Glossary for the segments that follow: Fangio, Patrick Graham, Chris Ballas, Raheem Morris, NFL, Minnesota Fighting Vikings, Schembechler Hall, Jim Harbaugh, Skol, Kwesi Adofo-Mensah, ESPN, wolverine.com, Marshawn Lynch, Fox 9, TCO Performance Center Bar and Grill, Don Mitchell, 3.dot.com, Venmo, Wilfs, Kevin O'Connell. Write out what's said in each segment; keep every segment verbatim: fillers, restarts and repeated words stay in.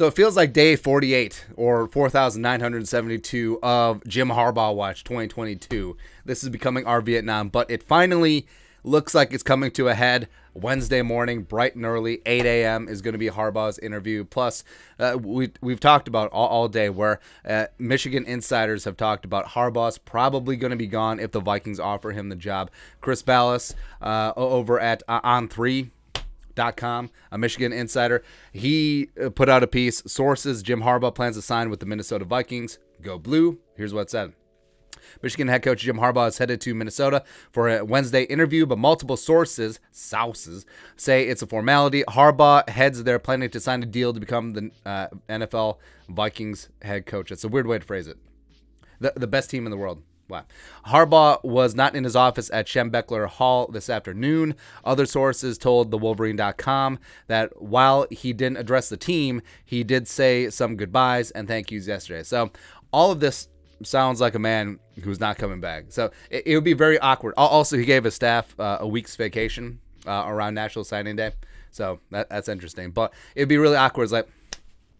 So it feels like day forty-eight or four thousand nine hundred seventy-two of Jim Harbaugh Watch twenty twenty-two. This is becoming our Vietnam, but it finally looks like it's coming to a head. Wednesday morning, bright and early, eight A M is going to be Harbaugh's interview. Plus, uh, we, we've talked about all, all day where uh, Michigan insiders have talked about Harbaugh's probably going to be gone if the Vikings offer him the job. Chris Ballas uh, over at uh, on three dot com, a Michigan insider, he put out a piece. Sources: Jim Harbaugh plans to sign with the Minnesota Vikings. Go blue. Here's what it said. Michigan head coach Jim Harbaugh is headed to Minnesota for a Wednesday interview, but multiple sources, souses, say it's a formality. Harbaugh heads there planning to sign a deal to become the uh, N F L Vikings head coach. That's a weird way to phrase it. The, the best team in the world. Wow. Harbaugh was not in his office at Schembechler Hall this afternoon. Other sources told the wolverine dot com that while he didn't address the team, he did say some goodbyes and thank yous yesterday. So all of this sounds like a man who's not coming back. So it, it would be very awkward. Also, he gave his staff uh, a week's vacation uh, around National Signing Day. So that, that's interesting. But it'd be really awkward. It's like,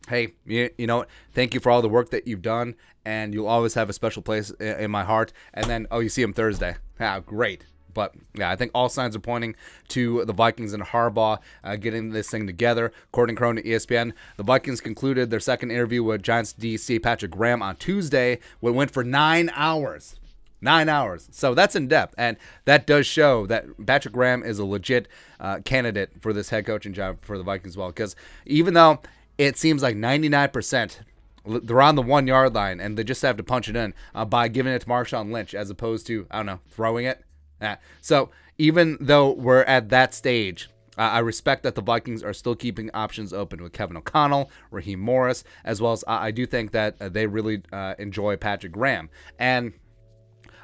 hey, you, you know, thank you for all the work that you've done, and you'll always have a special place in, in my heart. And then, oh, you see him Thursday. Ah, great. But, yeah, I think all signs are pointing to the Vikings and Harbaugh uh, getting this thing together. According to E S P N, the Vikings concluded their second interview with Giants D C Patrick Graham on Tuesday, which went for nine hours. Nine hours. So that's in depth, and that does show that Patrick Graham is a legit uh, candidate for this head coaching job for the Vikings as well, because even though it seems like ninety-nine percent they're on the one-yard line and they just have to punch it in uh, by giving it to Marshawn Lynch as opposed to, I don't know, throwing it. Uh, so even though we're at that stage, uh, I respect that the Vikings are still keeping options open with Kevin O'Connell, Raheem Morris, as well as uh, I do think that uh, they really uh, enjoy Patrick Graham. And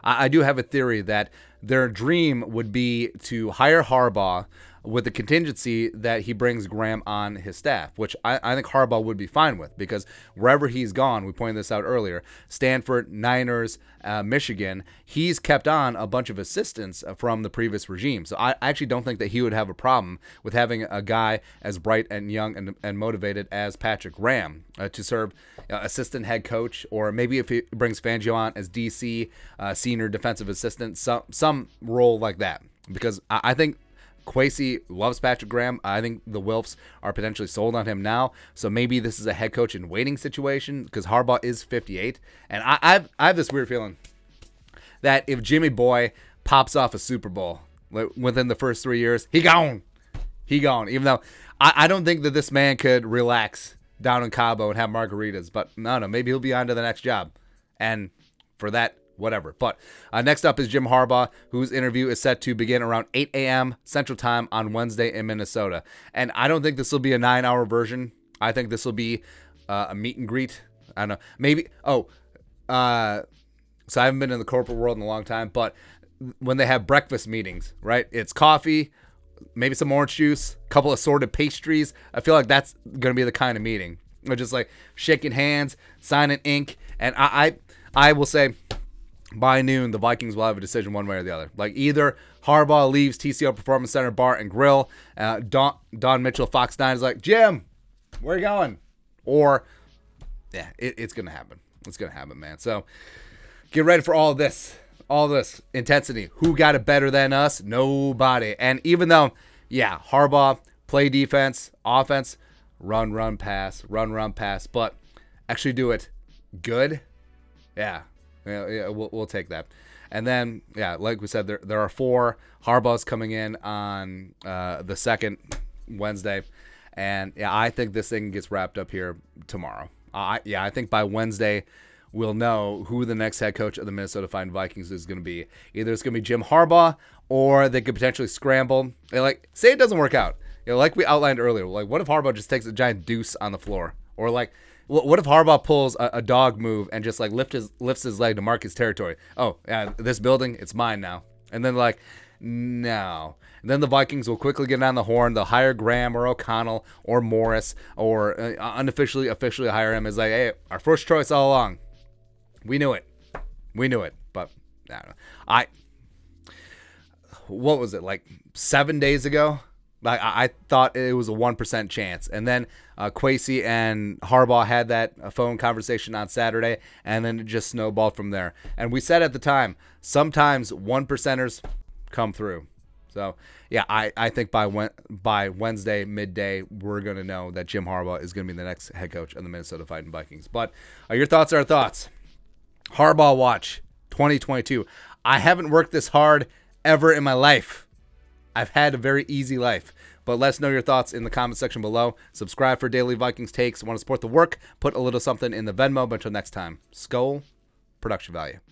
I, I do have a theory that their dream would be to hire Harbaugh with the contingency that he brings Graham on his staff, which I, I think Harbaugh would be fine with, because wherever he's gone, we pointed this out earlier, Stanford, Niners, uh, Michigan, he's kept on a bunch of assistants from the previous regime. So I actually don't think that he would have a problem with having a guy as bright and young and, and motivated as Patrick Graham uh, to serve uh, assistant head coach, or maybe if he brings Fangio on as D C, uh, senior defensive assistant, some, some role like that, because I, I think Kwesi loves Patrick Graham. I think the Wilfs are potentially sold on him now. So maybe this is a head coach in waiting situation, because Harbaugh is fifty-eight. And I, I've, I have this weird feeling that if Jimmy Boy pops off a Super Bowl within the first three years, he gone. He gone. Even though I, I don't think that this man could relax down in Cabo and have margaritas. But no, no, maybe he'll be on to the next job. And for that, whatever. But uh, next up is Jim Harbaugh, whose interview is set to begin around eight A M Central Time on Wednesday in Minnesota. And I don't think this will be a nine-hour version. I think this will be uh, a meet and greet. I don't know. Maybe. Oh, uh, so I haven't been in the corporate world in a long time, but when they have breakfast meetings, right? It's coffee, maybe some orange juice, a couple assorted pastries. I feel like that's going to be the kind of meeting. Or just like shaking hands, signing ink. And I, I, I will say, by noon, the Vikings will have a decision one way or the other. Like, either Harbaugh leaves T C O Performance Center Bar and Grill, uh, Don, Don Mitchell, Fox nine is like, Jim, where are you going? Or, yeah, it, it's going to happen. It's going to happen, man. So, get ready for all this. All this intensity. Who got it better than us? Nobody. And even though, yeah, Harbaugh, play defense, offense, run, run, pass, run, run, pass, but actually do it good. Yeah. Yeah, yeah, we'll, we'll take that. And then, yeah, like we said, there, there are four. Harbaugh's coming in on uh, the second Wednesday. And, yeah, I think this thing gets wrapped up here tomorrow. Uh, yeah, I think by Wednesday we'll know who the next head coach of the Minnesota Fighting Vikings is going to be. Either it's going to be Jim Harbaugh, or they could potentially scramble. They're like, say it doesn't work out. You know, like we outlined earlier, like what if Harbaugh just takes a giant deuce on the floor? Or, like, what if Harbaugh pulls a, a dog move and just, like, lift his, lifts his leg to mark his territory? Oh, yeah, this building, it's mine now. And then, like, no. And then the Vikings will quickly get on the horn. They'll hire Graham or O'Connell or Morris, or uh, unofficially, officially hire him as, like, hey, our first choice all along. We knew it. We knew it. But, I don't know. I, what was it, like, seven days ago? I, I thought it was a one percent chance. And then uh, Kwesi and Harbaugh had that phone conversation on Saturday, and then it just snowballed from there. And we said at the time, sometimes one percenters come through. So, yeah, I, I think by when, by Wednesday, midday, we're going to know that Jim Harbaugh is going to be the next head coach of the Minnesota Fighting Vikings. But uh, your thoughts are our thoughts. Harbaugh Watch twenty twenty-two. I haven't worked this hard ever in my life. I've had a very easy life. But let us know your thoughts in the comment section below. Subscribe for daily Vikings takes. Want to support the work? Put a little something in the Venmo. But until next time, Skol, production value.